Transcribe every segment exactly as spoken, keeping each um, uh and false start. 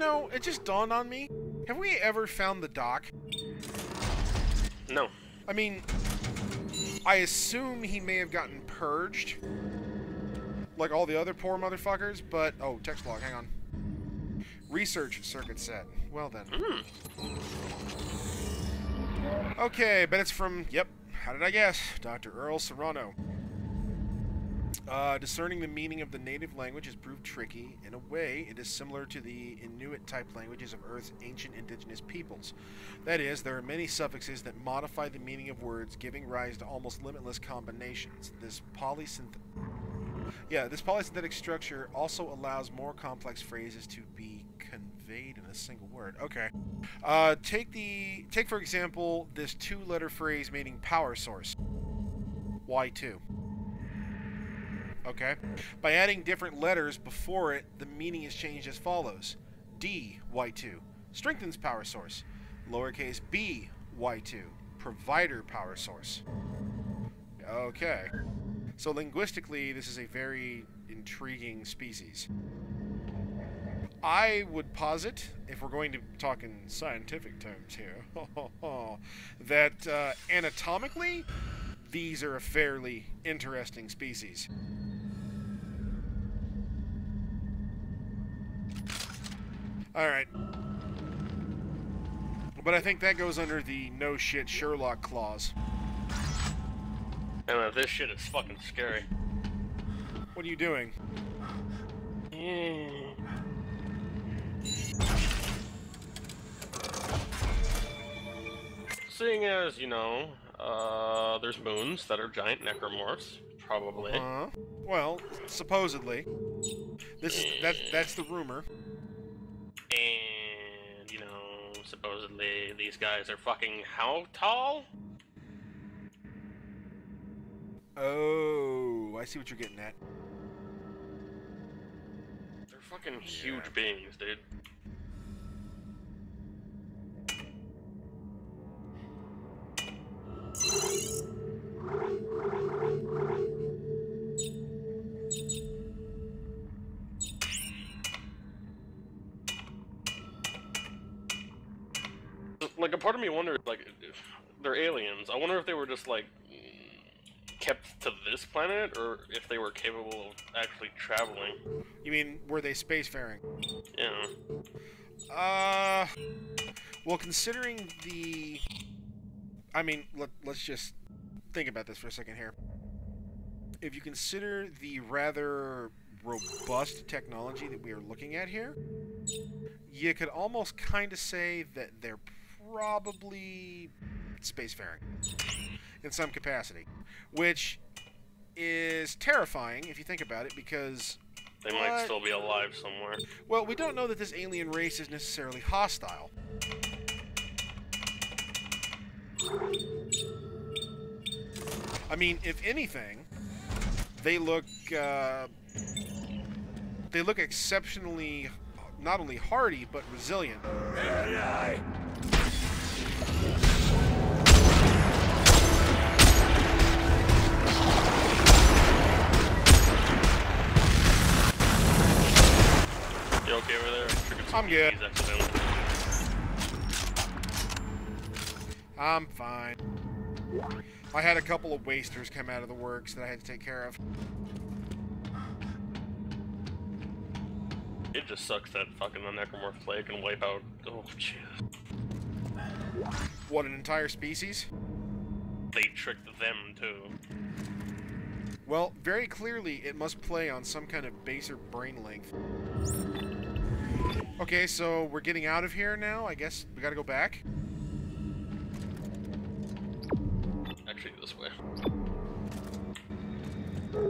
know, it just dawned on me. Have we ever found the doc? No. I mean, I assume he may have gotten purged, like all the other poor motherfuckers, but... Oh, text log, hang on. Research circuit set. Well then. Mm. Okay, but it's from... Yep, how did I guess? Doctor Earl Serrano. Uh, discerning the meaning of the native language has proved tricky. In a way, it is similar to the Inuit-type languages of Earth's ancient indigenous peoples. That is, there are many suffixes that modify the meaning of words, giving rise to almost limitless combinations. This polysynth... Yeah, this polysynthetic structure also allows more complex phrases to be conveyed in a single word. Okay. Uh, take the... Take, for example, this two-letter phrase meaning power source. Why two? Okay. By adding different letters before it, the meaning is changed as follows. D, Y two, strengthens power source. Lowercase b, Y two, provider power source. Okay. So linguistically, this is a very intriguing species. I would posit, if we're going to talk in scientific terms here, that uh, anatomically, these are a fairly interesting species. Alright. But I think that goes under the no shit Sherlock clause. And this shit is fucking scary. What are you doing? Mm. Seeing as, you know, uh, there's moons that are giant necromorphs, probably. Uh, well, supposedly. This is, that, that's the rumor. And, you know, supposedly these guys are fucking how tall? Oh, I see what you're getting at. They're fucking yeah. Huge beings, dude. Like, a part of me wonders, like, if they're aliens. I wonder if they were just, like, kept to this planet, or if they were capable of actually traveling. You mean, were they spacefaring? Yeah. Uh, well, considering the... I mean, let, let's just think about this for a second here. If you consider the rather robust technology that we are looking at here, you could almost kind of say that they're probably spacefaring in some capacity, which is terrifying if you think about it, because they might uh, still be alive somewhere. Well, we don't know that this alien race is necessarily hostile. I mean, if anything, they look uh, they look exceptionally not only hardy but resilient. You okay over there? I'm good. I'm fine. I had a couple of wasters come out of the works that I had to take care of. It just sucks that fucking the necromorph plague can wipe out. Oh, jeez. What, an entire species? They tricked them too. Well, very clearly, it must play on some kind of baser brain length. Okay, so we're getting out of here now. I guess we gotta go back. Actually, this way. Here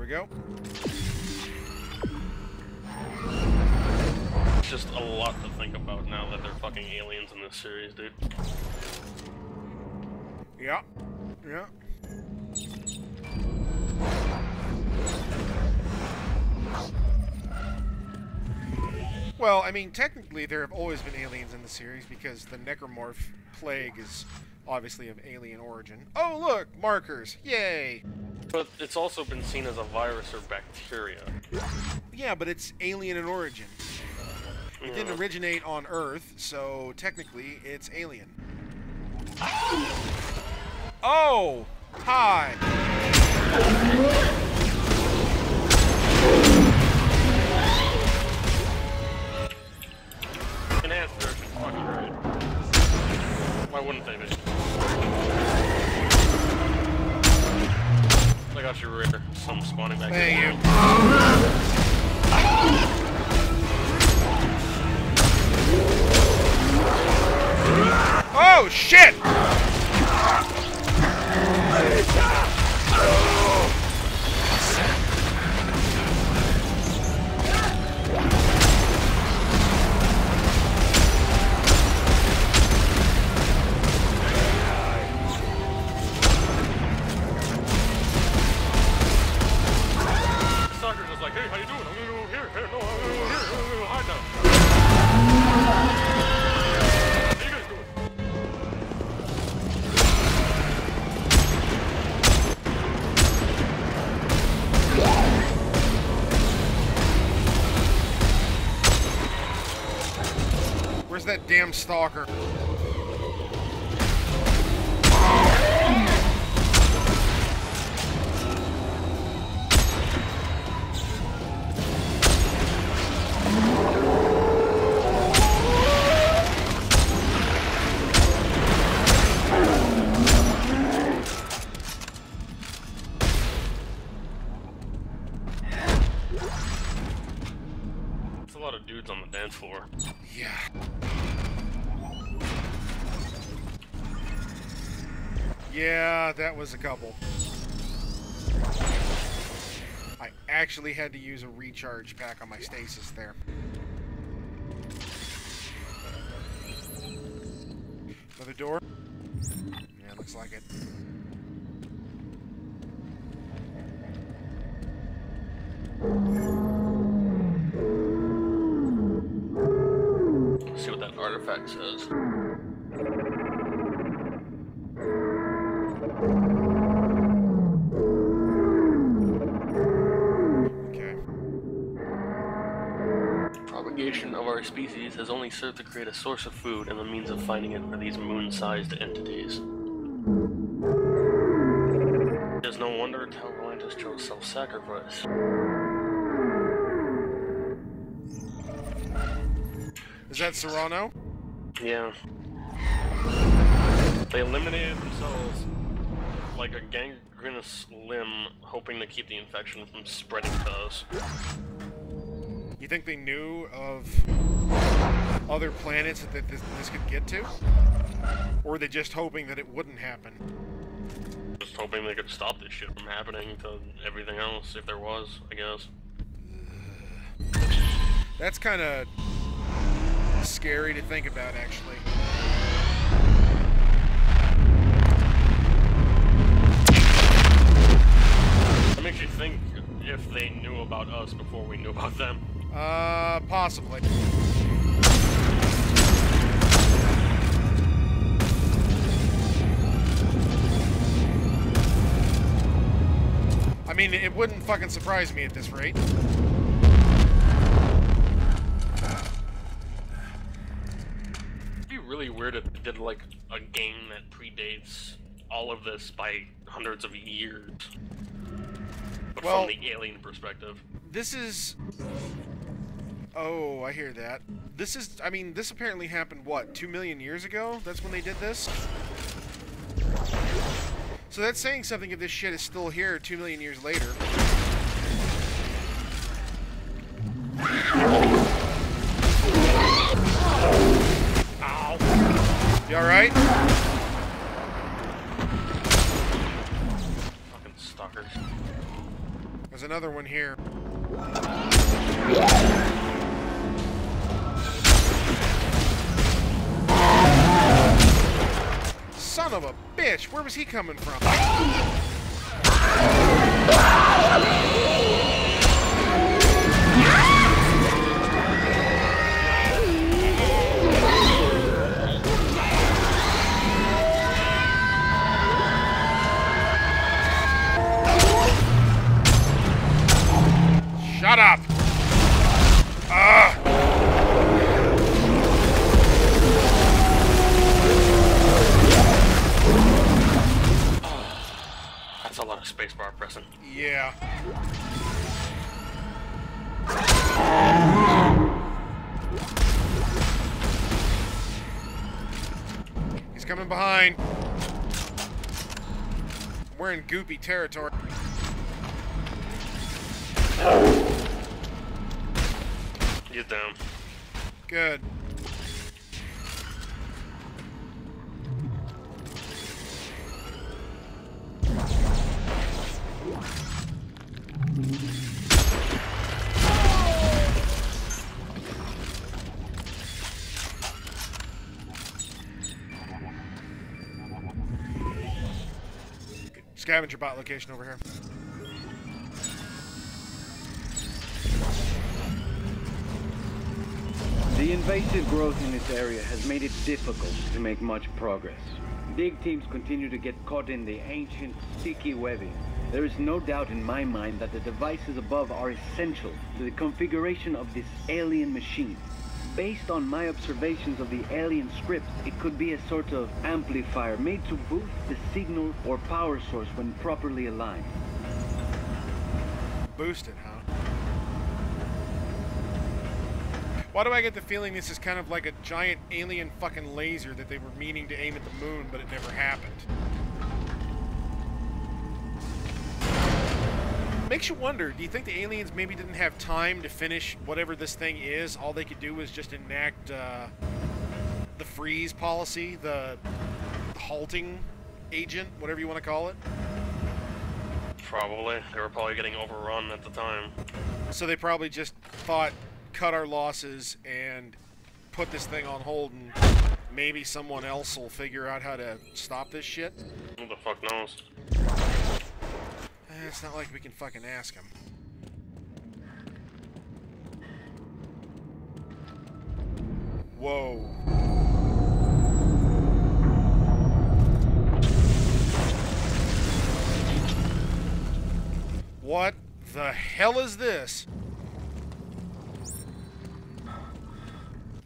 we go. Just a lot to think about now that they're fucking aliens in this series, dude. Yeah. Yeah. Well, I mean, technically there have always been aliens in the series because the necromorph plague is obviously of alien origin. Oh look, markers, yay! But it's also been seen as a virus or bacteria. Yeah, but it's alien in origin. It didn't originate on Earth, so technically it's alien. Oh! Hi! Enhanced version, fuck you right. Why wouldn't they be? I got your rear. Some spawning back there. Thank you. Oh shit! That damn stalker. That's a lot of dudes on the dance floor. Yeah. Yeah, that was a couple. I actually had to use a recharge pack on my stasis there. Another door? Yeah, looks like it. Let's see what that artifact says. Species has only served to create a source of food and the means of finding it for these moon-sized entities. It is no wonder Talalantis chose self-sacrifice. Is that Serrano? Yeah. They eliminated themselves like a gangrenous limb, hoping to keep the infection from spreading to us. You think they knew of other planets that this, this could get to? Or were they just hoping that it wouldn't happen? Just hoping they could stop this shit from happening to everything else, if there was, I guess. That's kind of scary to think about, actually. That makes you think if they knew about us before we knew about them. Uh, possibly. I mean, it wouldn't fucking surprise me at this rate. It'd be really weird if they did, like, a game that predates all of this by hundreds of years. But well, from the alien perspective. This is... Oh, I hear that. This is, I mean, this apparently happened, what, two million years ago? That's when they did this? So that's saying something if this shit is still here two million years later. Ow. You alright? Fucking stalkers. There's another one here. Son of a bitch! Where was he coming from? coming behind. We're in goopy territory. Get down. Good. Scavenger bot location over here. The invasive growth in this area has made it difficult to make much progress. Big teams continue to get caught in the ancient, sticky webbing. There is no doubt in my mind that the devices above are essential to the configuration of this alien machine. Based on my observations of the alien scripts, it could be a sort of amplifier made to boost the signal or power source when properly aligned. Boost it, huh? Why do I get the feeling this is kind of like a giant alien fucking laser that they were meaning to aim at the moon, but it never happened? Makes you wonder, do you think the aliens maybe didn't have time to finish whatever this thing is? All they could do was just enact uh, the freeze policy, the halting agent, whatever you want to call it? Probably. They were probably getting overrun at the time. So they probably just thought, cut our losses and put this thing on hold, and maybe someone else will figure out how to stop this shit? Who the fuck knows? Eh, it's not like we can fucking ask him. Whoa. What the hell is this?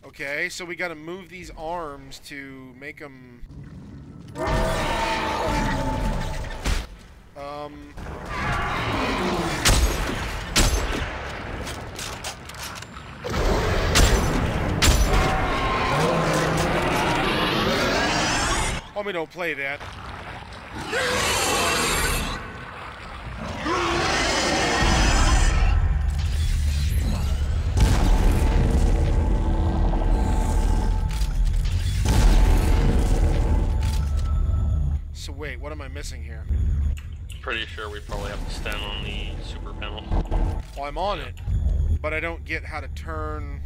Okay, so we gotta move these arms to make them... Um... Homie, don't play that. Wait, what am I missing here? Pretty sure we probably have to stand on the super panel. Well, I'm on it, but I don't get how to turn.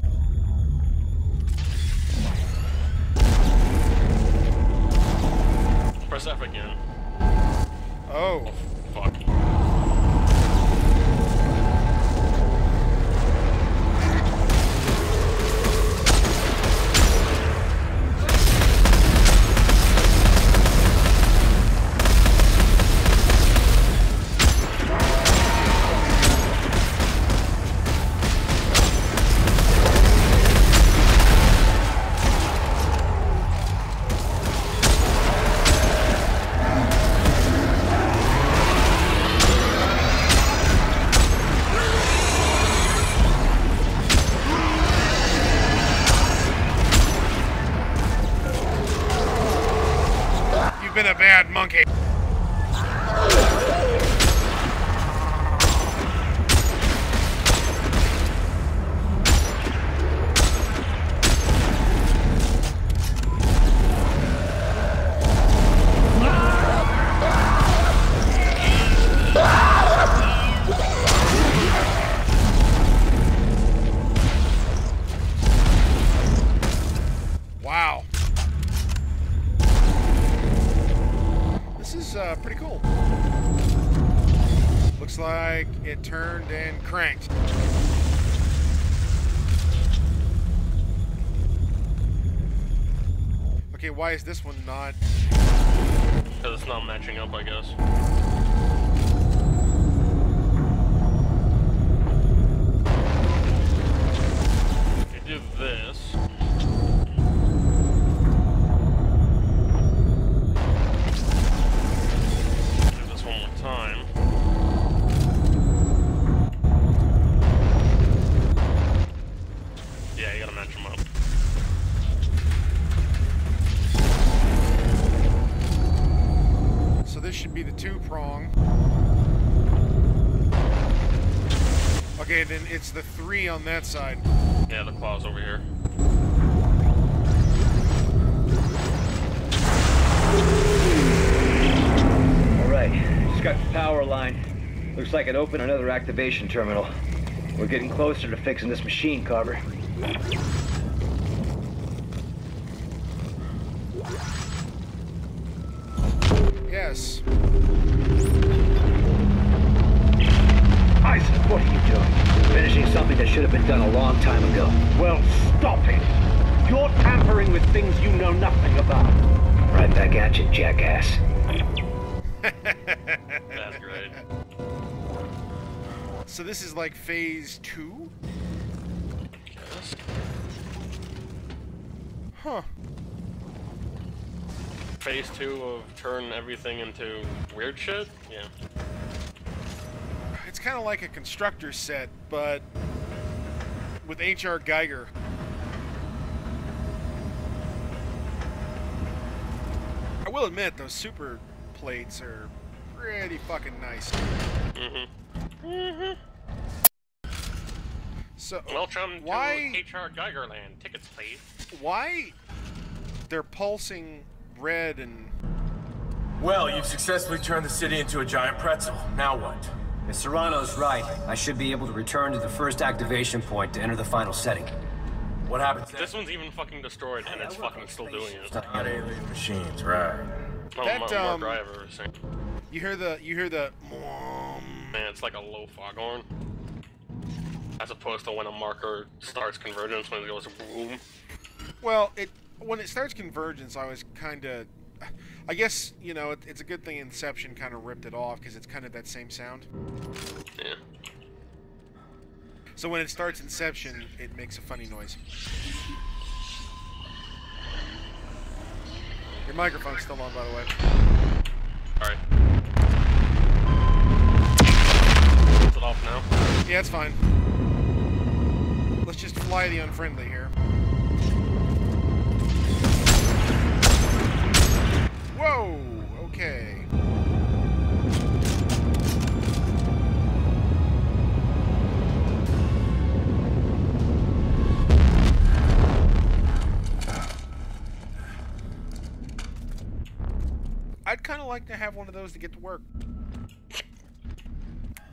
Press F again. Oh. Oh fuck. Why is this one not? Because it's not matching up, I guess. If you do this. Do this one more time. Yeah, you gotta match them up. should be the two prong. Okay, then it's the three on that side. Yeah, the claw's over here. Alright, just got the power line. Looks like it opened another activation terminal. We're getting closer to fixing this machine, Carver. Yes. Isaac, what are you doing? Finishing something that should have been done a long time ago. Well, stop it! You're tampering with things you know nothing about. Right back at you, jackass. That's great. So this is like phase two? Huh. Phase two of turn everything into weird shit? Yeah. It's kind of like a constructor set, but with H R Giger. I will admit, those super plates are pretty fucking nice. Mm-hmm. Mm-hmm. So, welcome why, to H R Giger land. Tickets, please. Why they're pulsing red and... Well, you've successfully turned the city into a giant pretzel. Now what? If Serrano's right, I should be able to return to the first activation point to enter the final setting. What happens then? This one's even fucking destroyed, and it's fucking still doing it. Not alien machines, right? That, um, you hear the, you hear the... Man, it's like a low foghorn. As opposed to when a marker starts convergence, when it goes boom. Well, it... When it starts convergence, I was kind of... I guess, you know, it, it's a good thing Inception kind of ripped it off, because it's kind of that same sound. Yeah. So when it starts Inception, it makes a funny noise. Your microphone's still on, by the way. Alright. Is it off now? Yeah, it's fine. Let's just fly the unfriendly here. Whoa! Okay. I'd kind of like to have one of those to get to work.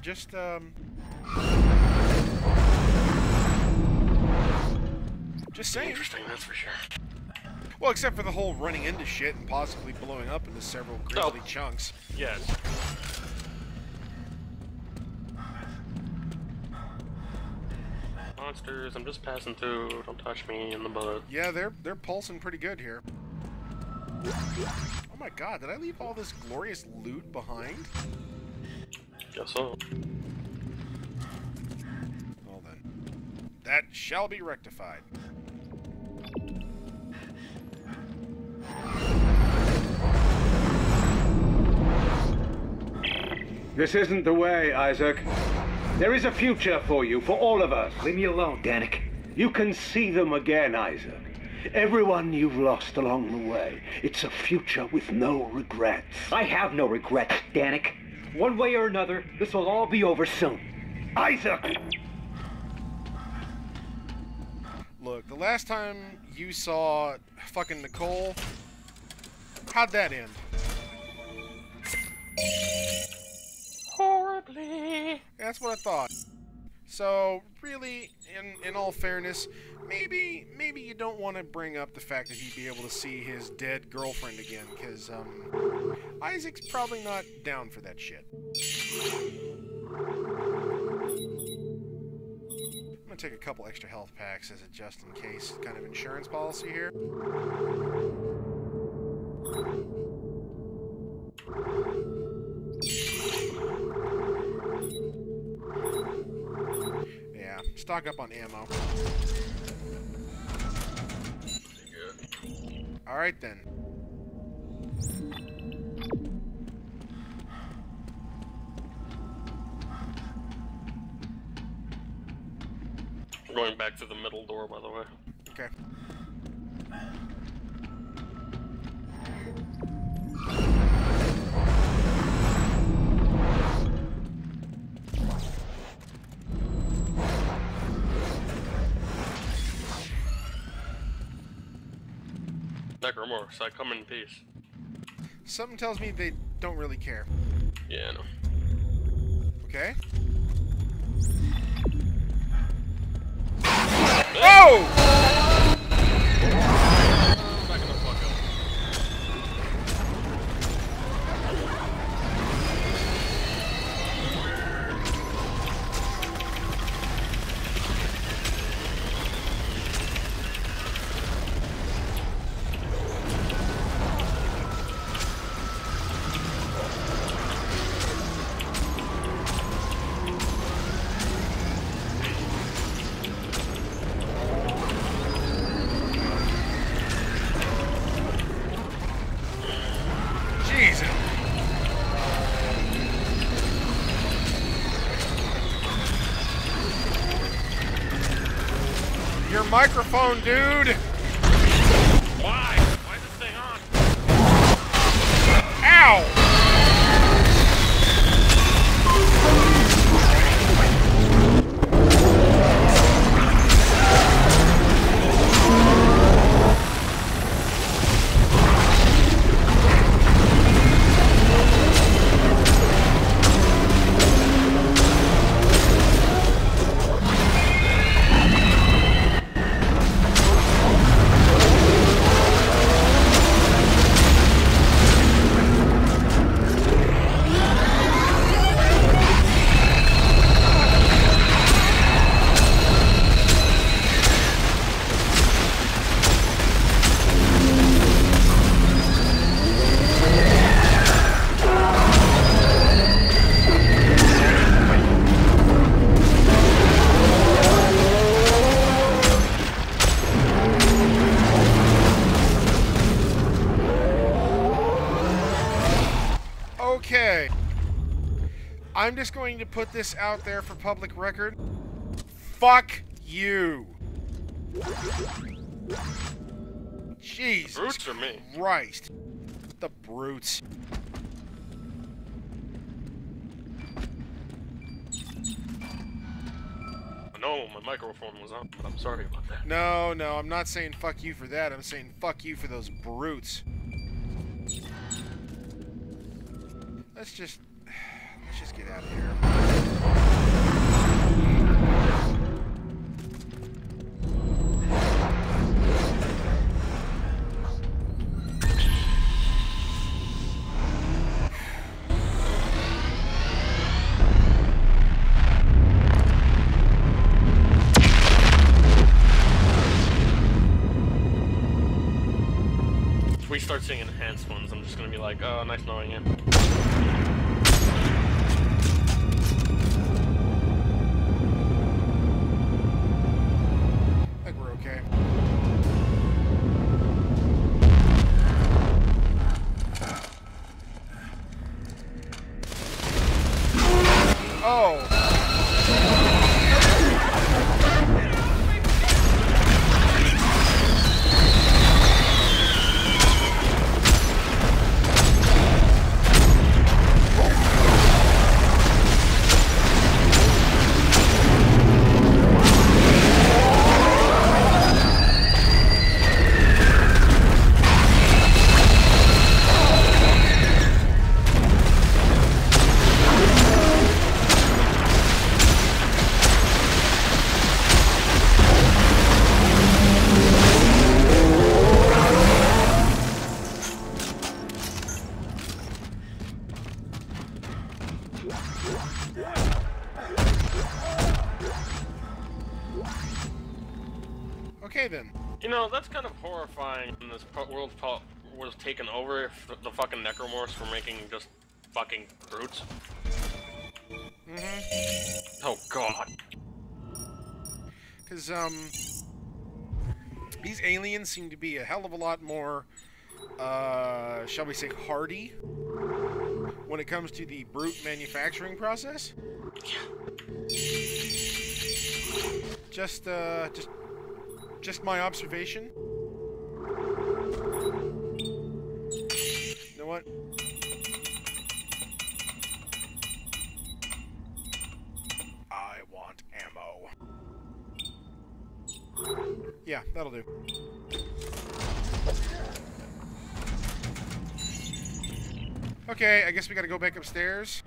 Just, um... Just saying. Interesting, that's for sure. Well, except for the whole running into shit and possibly blowing up into several grisly oh. chunks. Yes. Monsters, I'm just passing through. Don't touch me in the butt. Yeah, they're they're pulsing pretty good here. Oh my god, did I leave all this glorious loot behind? Guess so. Well then, that shall be rectified. This isn't the way, Isaac. There is a future for you, for all of us. Leave me alone, Danik. You can see them again, Isaac. Everyone you've lost along the way. It's a future with no regrets. I have no regrets, Danik. One way or another, this will all be over soon. Isaac! Look, the last time you saw fucking Nicole, how'd that end? Horribly. That's what I thought. So, really, in in all fairness, maybe maybe you don't want to bring up the fact that he'd be able to see his dead girlfriend again, because um, Isaac's probably not down for that shit. I'm gonna take a couple extra health packs as a just in case kind of insurance policy here. Yeah, stock up on ammo. Alright then. I'm going back to the middle door, by the way. Okay. Necromorphs, I come in peace. Something tells me they don't really care. Yeah, I know. Okay. Oh! Back the fuck microphone, dude! Why? Why is this thing on? I'm just going to put this out there for public record. Fuck you. Jesus brutes or me? Christ. The brutes. No, my microphone was on, but I'm sorry about that. No, no, I'm not saying fuck you for that. I'm saying fuck you for those brutes. Let's just... Let's just get out of here. If we start seeing enhanced ones, I'm just gonna be like, oh, nice knowing him. Okay then. You know, that's kind of horrifying when this world was taken over if the, the fucking Necromorphs were making just fucking brutes. Mm-hmm. Oh god. Cause um these aliens seem to be a hell of a lot more uh shall we say hardy when it comes to the brute manufacturing process. Yeah. Just uh just Just my observation. You know what? I want ammo. Yeah, that'll do. Okay, I guess we gotta go back upstairs.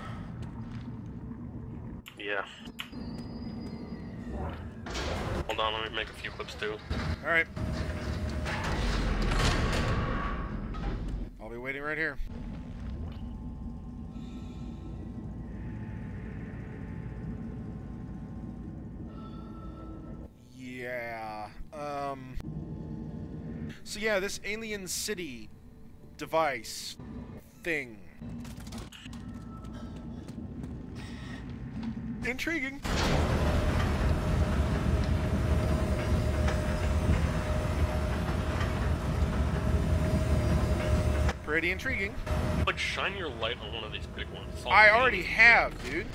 Yeah. Hold on, let me make a few clips too. Alright. I'll be waiting right here. Yeah. Um. So yeah, this alien city device thing. Intriguing. Pretty intriguing. Like, shine your light on one of these big ones. I already have, dude.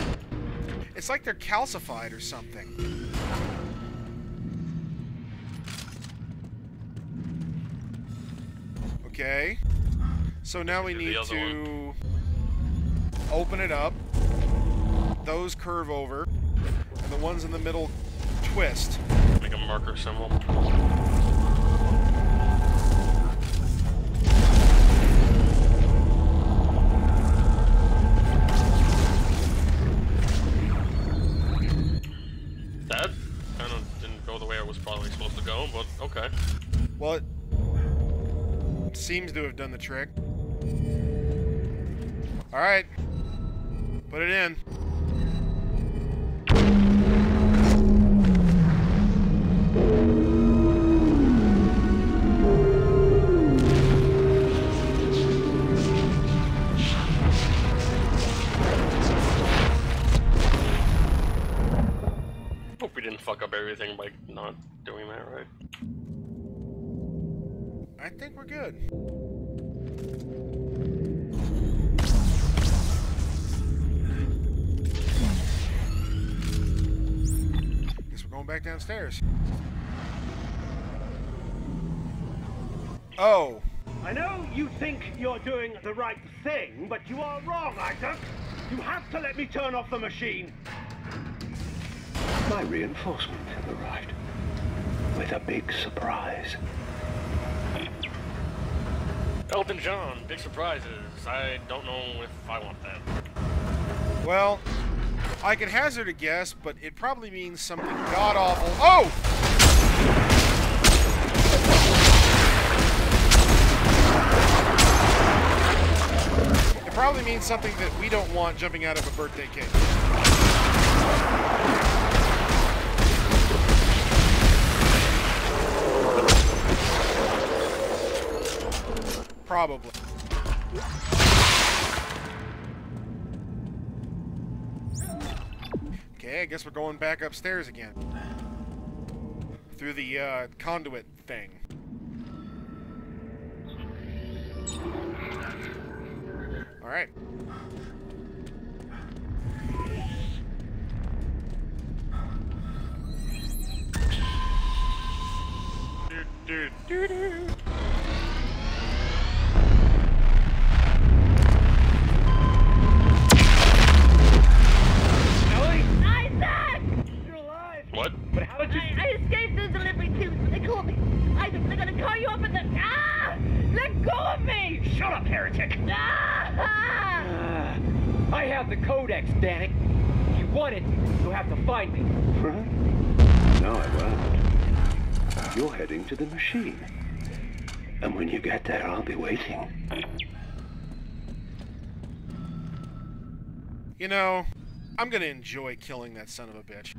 It's like they're calcified or something. Okay. So now we need to open it up. Those curve over. And the ones in the middle twist. Make a marker symbol. Well, it seems to have done the trick. All right, put it in. Hope we didn't fuck up everything by not doing that right. I think we're good. Guess we're going back downstairs. Oh. I know you think you're doing the right thing, but you are wrong, Isaac. You have to let me turn off the machine. My reinforcement have arrived with a big surprise. Elton John, big surprises. I don't know if I want that. Well, I could hazard a guess, but it probably means something god-awful. Oh! It probably means something that we don't want jumping out of a birthday cake. Probably. Okay, I guess we're going back upstairs again. Through the uh, conduit thing. Alright. Do, do, do, do. Danik, if you want it, you'll have to find me. Right? No, I won't. You're heading to the machine. And when you get there, I'll be waiting. You know, I'm gonna enjoy killing that son of a bitch.